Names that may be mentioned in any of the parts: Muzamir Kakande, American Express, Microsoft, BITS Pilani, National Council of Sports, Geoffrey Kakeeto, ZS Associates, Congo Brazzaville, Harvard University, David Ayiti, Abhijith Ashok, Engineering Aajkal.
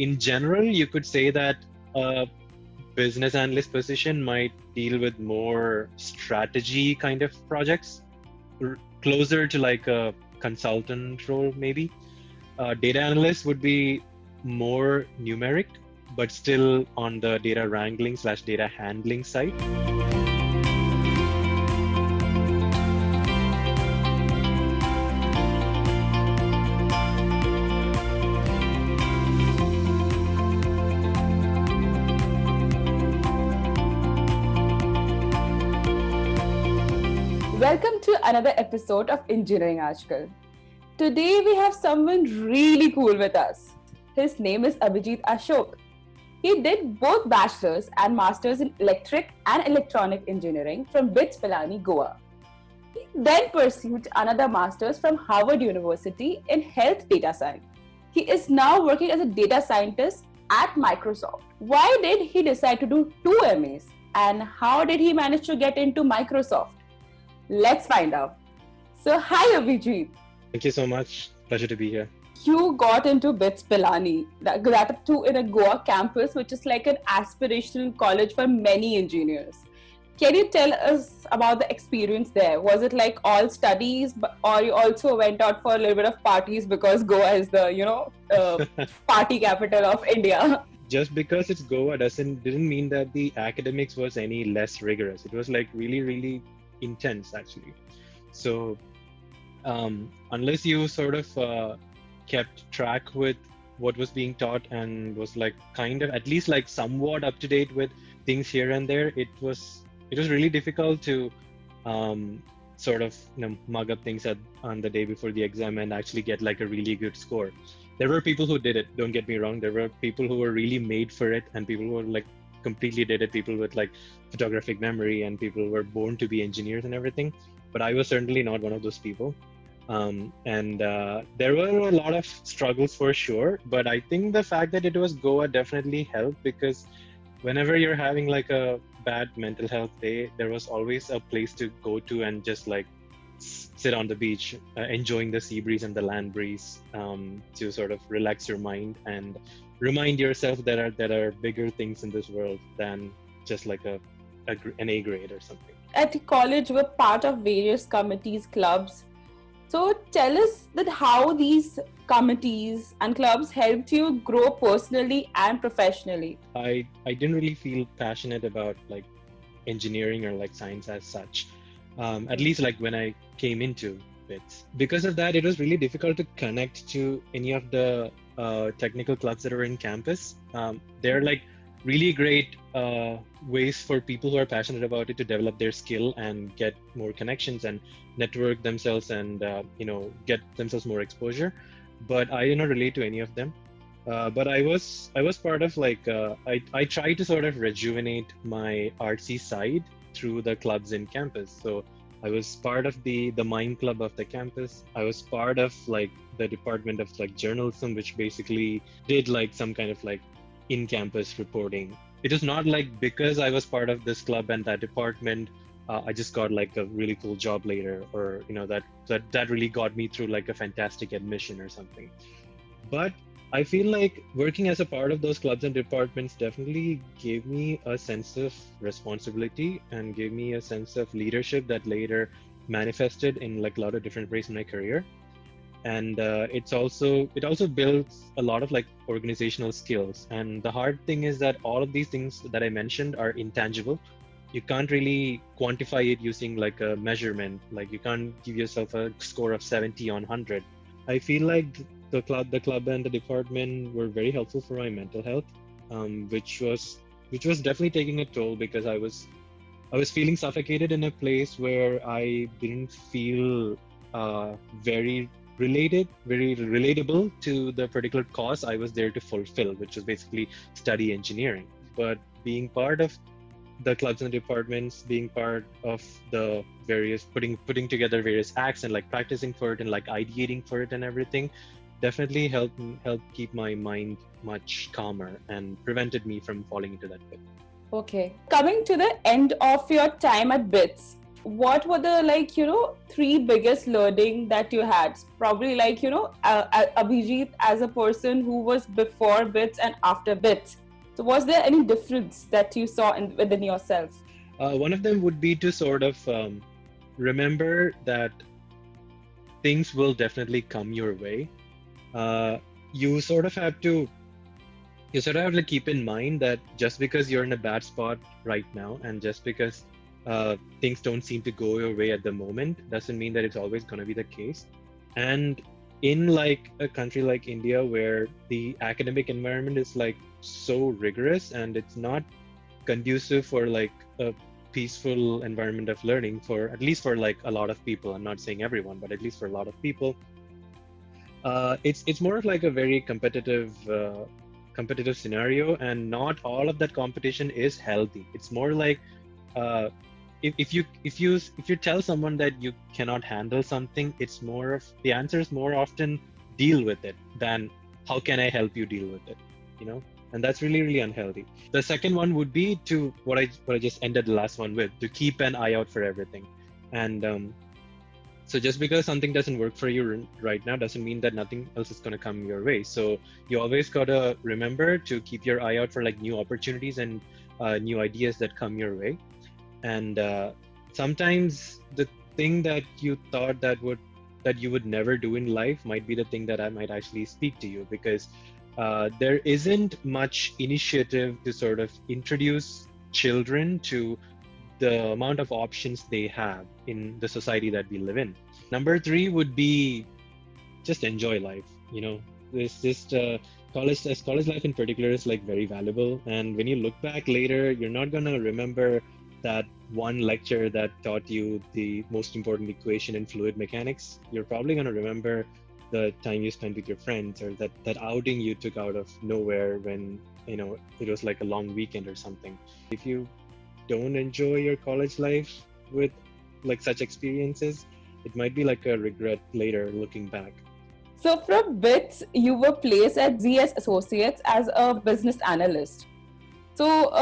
in general, you could say that a business analyst position might deal with more strategy kind of projects, closer to like a consultant role maybe. Data analyst would be more numeric, but still on the data wrangling / data handling side. Welcome to another episode of Engineering Aajkal. Today we have someone really cool with us. His name is Abhijith Ashok. He did both bachelor's and master's in electric and electronic engineering from BITS Pilani, Goa. He then pursued another master's from Harvard University in health data science. He is now working as a data scientist at Microsoft. Why did he decide to do two MAs and how did he manage to get into Microsoft? Let's find out. So hi Abhijith. Thank you so much. Pleasure to be here. You got into BITS Pilani, that too in a Goa campus, which is like an aspirational college for many engineers. Can you tell us about the experience there? Was it like all studies, or you also went out for a little bit of parties because Goa is the, party capital of India? Just because it's Goa didn't mean that the academics was any less rigorous. It was like really, really intense actually. So unless you sort of kept track with what was being taught and was like kind of at least like somewhat up to date with things here and there, it was really difficult to sort of mug up things on the day before the exam and actually get like a really good score. There were people who did it, don't get me wrong. There were people who were really made for it and people who were like completely did it, people with like photographic memory and people were born to be engineers and everything. But I was certainly not one of those people. There were a lot of struggles for sure, but I think the fact that it was Goa definitely helped, because whenever you're having like a bad mental health day, there was always a place to go to and just like sit on the beach, enjoying the sea breeze and the land breeze, to sort of relax your mind and remind yourself there are bigger things in this world than just like an A grade or something. At college, we're part of various committees, clubs. So tell us that how these committees and clubs helped you grow personally and professionally. I didn't really feel passionate about like engineering or like science as such, at least like when I came into BITS. Because of that, it was really difficult to connect to any of the technical clubs that are in campus. They're like really great ways for people who are passionate about it to develop their skill and get more connections and network themselves and get themselves more exposure. But I did not relate to any of them. But I was part of like I tried to sort of rejuvenate my artsy side through the clubs in campus. So I was part of the Mind Club of the campus. I was part of like the department of like journalism, which basically did like some kind of like in-campus reporting. It is not like because I was part of this club and that department, I just got like a really cool job later, or that really got me through like a fantastic admission or something. But I feel like working as a part of those clubs and departments definitely gave me a sense of responsibility and gave me a sense of leadership that later manifested in like a lot of different ways in my career. And it also builds a lot of like organizational skills. And the hard thing is that all of these things that I mentioned are intangible. You can't really quantify it using like a measurement. Like you can't give yourself a score of 70 on 100. I feel like the club and the department were very helpful for my mental health, which was definitely taking a toll, because I was feeling suffocated in a place where I didn't feel very relatable to the particular cause I was there to fulfill, which was basically study engineering. But being part of the clubs and departments, being part of the various putting together various acts and like practicing for it and like ideating for it and everything, definitely helped keep my mind much calmer and prevented me from falling into that pit. Okay, coming to the end of your time at BITS, What were the three biggest learning that you had? Probably Abhijith as a person who was before BITS and after BITS. So was there any difference that you saw within yourself? One of them would be to sort of remember that things will definitely come your way. You sort of have to keep in mind that just because you're in a bad spot right now and just because things don't seem to go your way at the moment doesn't mean that it's always going to be the case. And in a country like India, where the academic environment is so rigorous and it's not conducive for a peaceful environment of learning, for at least for a lot of people. I'm not saying everyone, but at least for a lot of people, it's more of a very competitive scenario, and not all of that competition is healthy. It's more if you tell someone that you cannot handle something, it's more of the answer is more often deal with it than how can I help you deal with it, and that's really, really unhealthy. The second one would be to what I just ended the last one with, to keep an eye out for everything. And so just because something doesn't work for you right now doesn't mean that nothing else is going to come your way. So you always got to remember to keep your eye out for new opportunities and new ideas that come your way. And sometimes the thing that you thought that you would never do in life might be the thing that I might actually speak to you, because there isn't much initiative to sort of introduce children to the amount of options they have in the society that we live in. Number three would be just enjoy life. It's just college life in particular is very valuable. And when you look back later, you're not gonna remember that one lecture that taught you the most important equation in fluid mechanics. You're probably gonna remember the time you spent with your friends, or that outing you took out of nowhere when it was a long weekend or something. If you don't enjoy your college life with such experiences, it might be a regret later looking back. So from BITS, you were placed at ZS Associates as a business analyst. So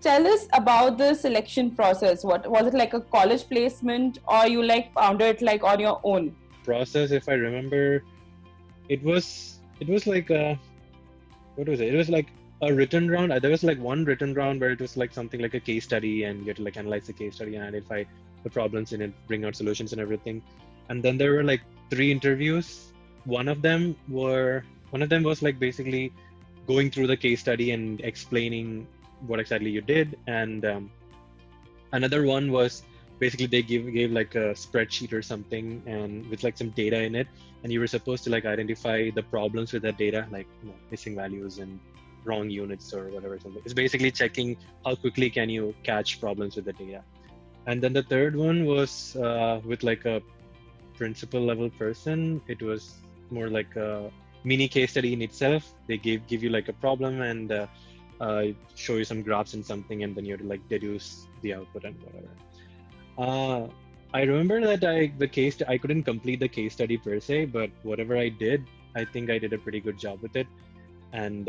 tell us about the selection process. What was it, a college placement, or you found it on your own? Process, if I remember, it was it was a written round. There was one written round where it was something a case study, and you had to analyze the case study and identify the problems in it, bring out solutions and everything. And then there were 3 interviews. One of them was basically going through the case study and explaining what exactly you did, and another one was basically they gave a spreadsheet or something, and with some data in it, and you were supposed to identify the problems with that data, missing values and wrong units or whatever. Something. It's basically checking how quickly can you catch problems with the data. And then the third one was with a principal level person. It was more a mini case study in itself. They give you a problem and show you some graphs and something, and then you have to deduce the output and whatever. I remember that I couldn't complete the case study per se, but whatever I did, I think I did a pretty good job with it. And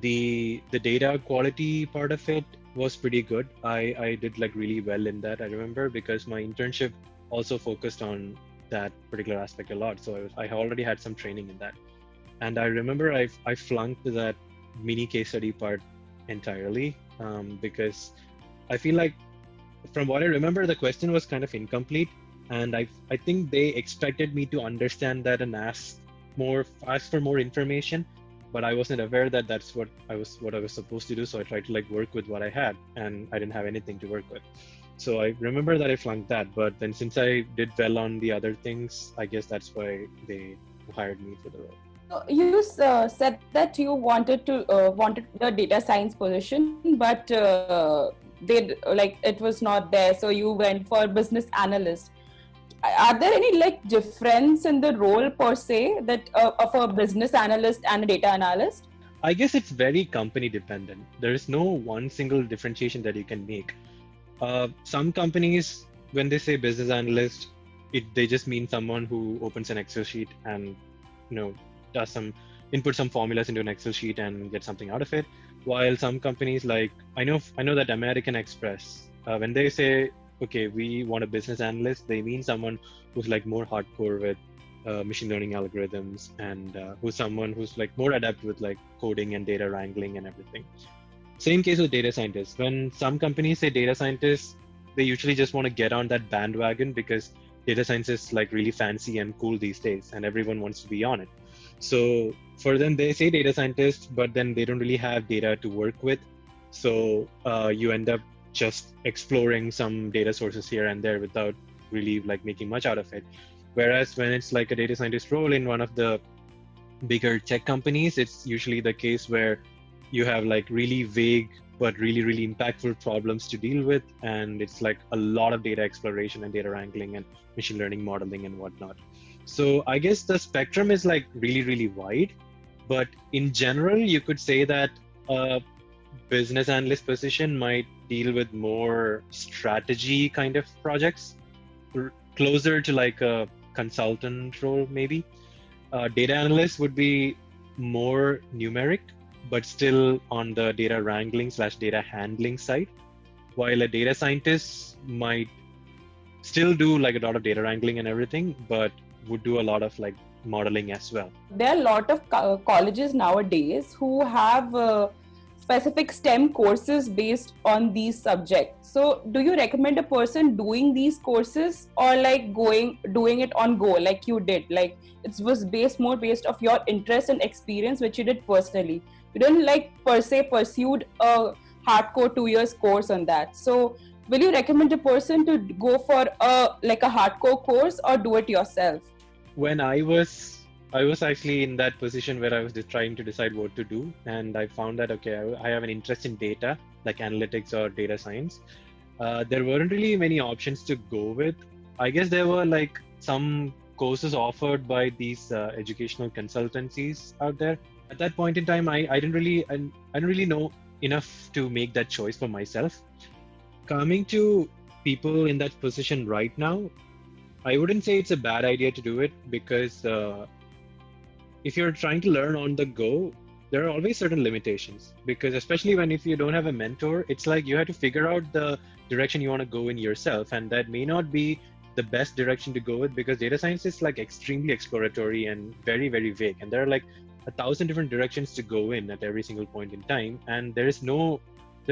the data quality part of it was pretty good. I did really well in that, I remember, because my internship also focused on that particular aspect a lot. So I already had some training in that. And I remember I flunked that mini case study part entirely, because I feel from what I remember, the question was kind of incomplete. And I think they expected me to understand that and ask for more information, but I wasn't aware that that's what I was supposed to do. So I tried to work with what I had, and I didn't have anything to work with. So I remember that I flunked that, but then since I did well on the other things, I guess that's why they hired me for the role. You said that you wanted the data science position, but it was not there. So you went for business analyst. Are there any difference in the role per se that of a business analyst and a data analyst? I guess it's very company dependent. There is no one single differentiation that you can make. Some companies, when they say business analyst, they just mean someone who opens an Excel sheet and does input some formulas into an Excel sheet and get something out of it. While some companies, I know that American Express, when they say okay, we want a business analyst, they mean someone who's like more hardcore with machine learning algorithms and who's someone who's like more adept with like coding and data wrangling and everything. Same case with data scientists. When some companies say data scientists, they usually just want to get on that bandwagon because data science is like really fancy and cool these days and everyone wants to be on it. So for them, they say data scientists, but then they don't really have data to work with. So you end up just exploring some data sources here and there without really like making much out of it. Whereas when it's like a data scientist role in one of the bigger tech companies, it's usually the case where you have like really vague but really, really impactful problems to deal with. And it's like a lot of data exploration and data wrangling and machine learning modeling and whatnot. So I guess the spectrum is like really, really wide. But in general, you could say that a business analyst position might deal with more strategy kind of projects, closer to like a consultant role maybe. Data analyst would be more numeric, but still on the data wrangling / data handling side, while a data scientist might still do like a lot of data wrangling and everything, but would do a lot of like modeling as well. There are a lot of colleges nowadays who have specific STEM courses based on these subjects. So do you recommend a person doing these courses or like doing it on go like you did? Like it was based off your interest and experience which you did personally. You didn't like per se pursued a hardcore 2 years course on that. So will you recommend a person to go for a hardcore course or do it yourself? When I was actually in that position where I was just trying to decide what to do, and I found that, okay, I have an interest in data, like analytics or data science. There weren't really many options to go with. I guess there were like some courses offered by these educational consultancies out there. At that point in time, I didn't really know enough to make that choice for myself. Coming to people in that position right now, I wouldn't say it's a bad idea to do it because if you're trying to learn on the go, there are always certain limitations because especially if you don't have a mentor, it's like you have to figure out the direction you want to go in yourself, and that may not be the best direction to go with because data science is like extremely exploratory and very, very vague, and there are like 1,000 different directions to go in at every single point in time, and there is no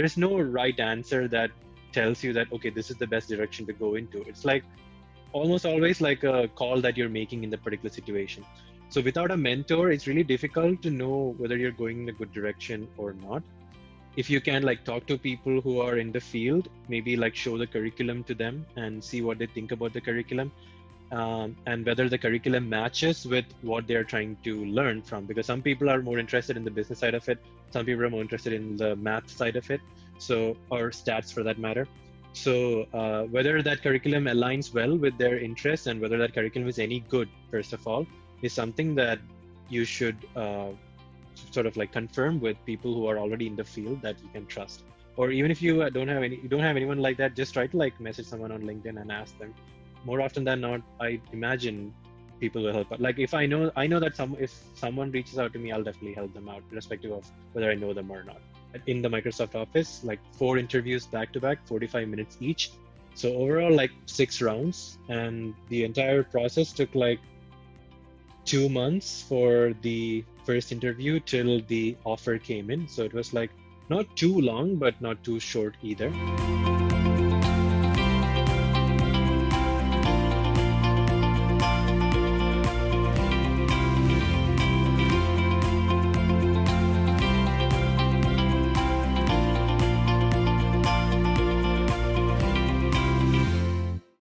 right answer that tells you that, okay, this is the best direction to go into. It's like almost always like a call that you're making in the particular situation. So without a mentor, it's really difficult to know whether you're going in a good direction or not. If you can like talk to people who are in the field, maybe like show the curriculum to them and see what they think about the curriculum and whether the curriculum matches with what they're trying to learn from, because some people are more interested in the business side of it. Some people are more interested in the math side of it, so, or stats for that matter. So whether that curriculum aligns well with their interests and whether that curriculum is any good, first of all, is something that you should sort of like confirm with people who are already in the field that you can trust. Or even if you don't have anyone like that, just try to like message someone on LinkedIn and ask them. More often than not, I imagine people will help out. Like if I know that if someone reaches out to me, I'll definitely help them out, irrespective of whether I know them or not. In the Microsoft office, like 4 interviews back to back, 45 minutes each. So overall, like 6 rounds, and the entire process took like 2 months for the first interview till the offer came in. So it was like not too long, but not too short either.